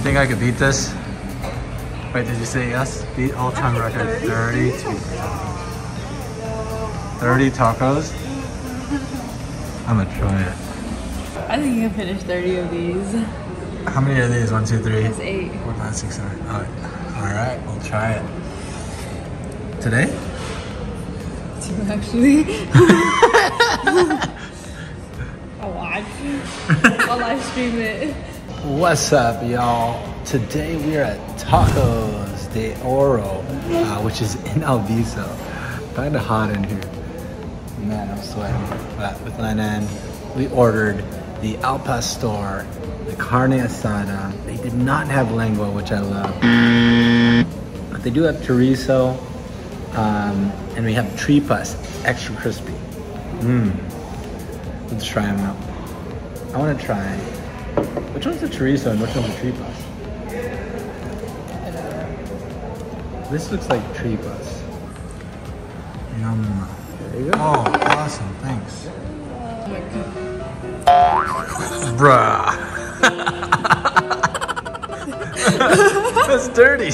You think I could beat this? Wait, did you say yes? Beat all-time record 30 tacos. 30 tacos? I'm gonna try it. I think you can finish 30 of these. How many are these? 1, 2, 3? That's 8. 4, 5, 6, 7, 8. Alright, we'll try it. Today? 2 actually. I'll watch. I'll live stream it. What's up, y'all? Today we are at Tacos De Oro, which is in Alviso. Kind of hot in here. Man, I'm sweating. But with Lenin, we ordered the al pastor, the carne asada. They did not have lengua, which I love. But they do have chorizo, and we have tripas, extra crispy. Let's try them out. I want to try. Which one's the chorizo and which one's the tripas? This looks like tripas. Yum. There you go. Oh, awesome. Thanks. Oh my God. Bruh. That's dirty.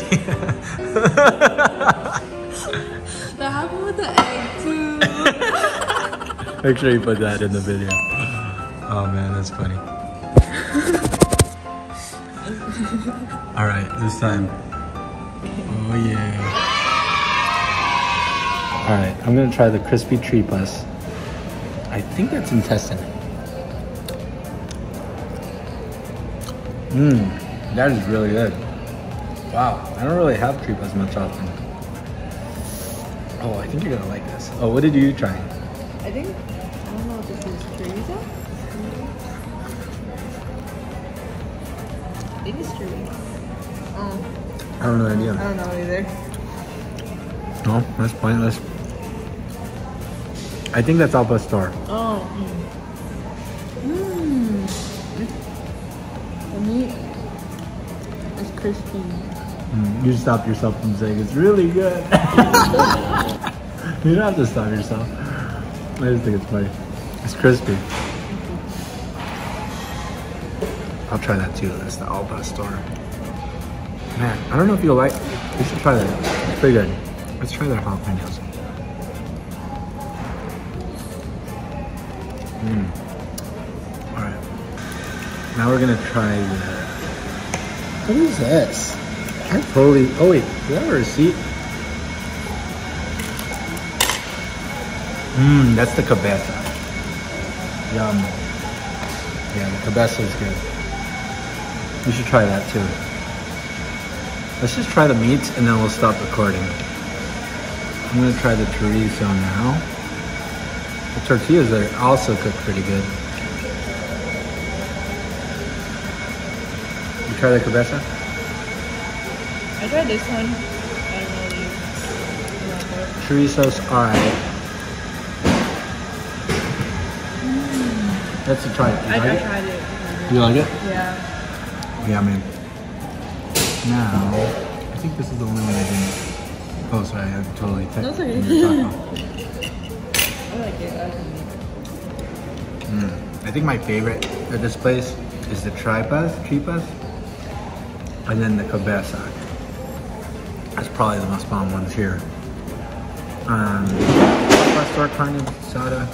That happened with the egg too. Make sure you put that in the video. Oh man, that's funny. Alright, this time. Oh yeah. Alright, I'm gonna try the crispy tripas. I think that's intestine. That is really good. Wow, I don't really have tripas much often. Oh, I think you're gonna like this. Oh, what did you try? I think, I don't know if this is chorizo. I have no idea. I don't know either. No, that's pointless. I think that's al pastor. Oh. The meat is crispy. You stop yourself from saying it's really good. You don't have to stop yourself. I just think it's funny. It's crispy. I'll try that too. That's the al pastor. Man, I don't know if you'll like. You should try that. It's pretty good. Let's try their jalapenos. All right. Now we're gonna try the. What is this? I totally. Oh wait, do I have a receipt? That's the cabeza. Yum. Yeah, the cabeza is good. You should try that too. Let's just try the meats and then we'll stop recording. I'm gonna try the chorizo now. The tortillas are also cooked pretty good. You try the cabeza? I tried this one. I don't know. Chorizo's alright. Let's try it. I tried it. You like it? Yeah. Yeah, man. Now, I think this is the only one I didn't post, right? I totally texted you. I like it. I think my favorite at this place is the tripas, and then the cabeza. That's probably the most bomb ones here. Pastor carne asada.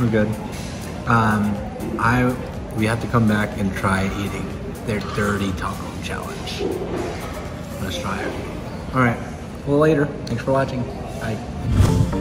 We're good. We have to come back and try eating their dirty taco challenge. Let's try it. All right. Well, later. Thanks for watching. Bye.